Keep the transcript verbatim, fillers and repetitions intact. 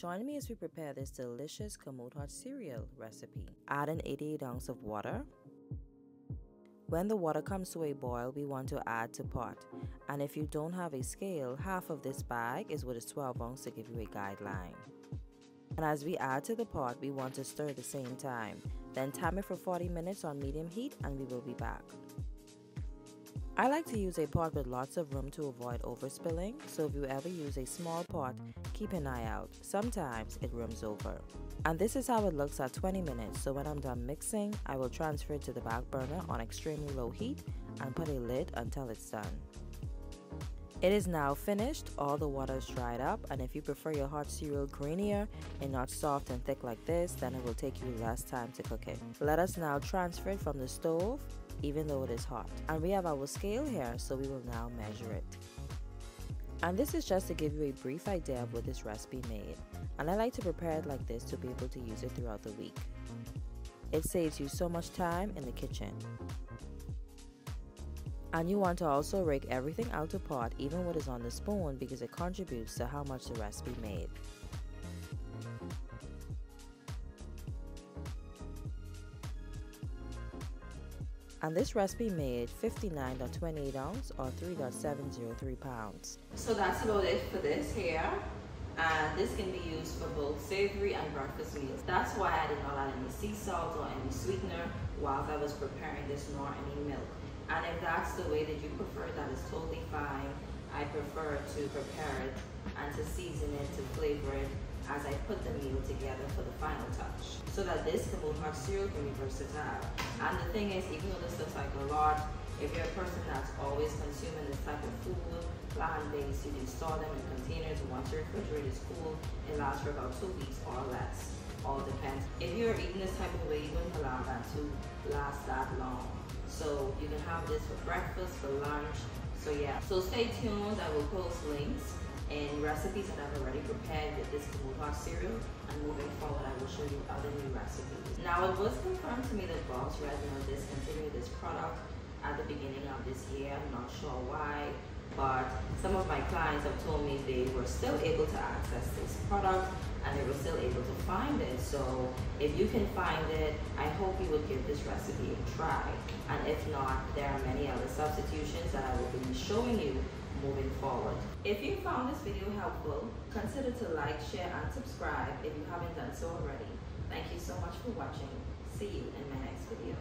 Join me as we prepare this delicious Kamut hot cereal recipe. Add an eighty-eight ounce of water. When the water comes to a boil, we want to add to pot. And if you don't have a scale, half of this bag is what is twelve ounce to give you a guideline. And as we add to the pot, we want to stir at the same time. Then time it for forty minutes on medium heat and we will be back. I like to use a pot with lots of room to avoid overspilling, so if you ever use a small pot, keep an eye out. Sometimes it rims over. And this is how it looks at twenty minutes, so when I'm done mixing, I will transfer it to the back burner on extremely low heat and put a lid until it's done. It is now finished, all the water is dried up, and if you prefer your hot cereal grainier and not soft and thick like this, then it will take you less time to cook it. Let us now transfer it from the stove, even though it is hot. And we have our scale here, so we will now measure it. And this is just to give you a brief idea of what this recipe made. And I like to prepare it like this to be able to use it throughout the week. It saves you so much time in the kitchen. And you want to also rake everything out to pot, even what is on the spoon, because it contributes to how much the recipe made. And this recipe made fifty-nine point two eight ounce or three point seven zero three pounds. So that's about it for this here. And this can be used for both savory and breakfast meals. That's why I did not add any sea salt or any sweetener while I was preparing this, nor any milk. And if that's the way that you prefer, that is totally fine. I prefer to prepare it and to season it, to flavor it as I put the meal together for the final touch. So that this Kamut hot cereal can be versatile. And the thing is, even though this looks like a lot, if you're a person that's always consuming this type of food, plant-based, you can store them in containers. Once your refrigerator is cool, it lasts for about two weeks or less. All depends. If you're eating this type of way, you wouldn't allow that to last that long. So you can have this for breakfast, for lunch. So yeah, so stay tuned. I will post links and recipes that I've already prepared with this Kamut hot cereal. And moving forward, I will show you other new recipes. Now, it was confirmed to me that Bob's Red Mill discontinued this product at the beginning of this year. I'm not sure why, but some of my clients have told me they were still able to access this product and they were still able to find it. So if you can find it, I hope you would give this recipe a try. And if not, there are many other substitutions that I will be showing you moving forward. If you found this video helpful, consider to like, share, and subscribe if you haven't done so already. Thank you so much for watching. See you in my next video.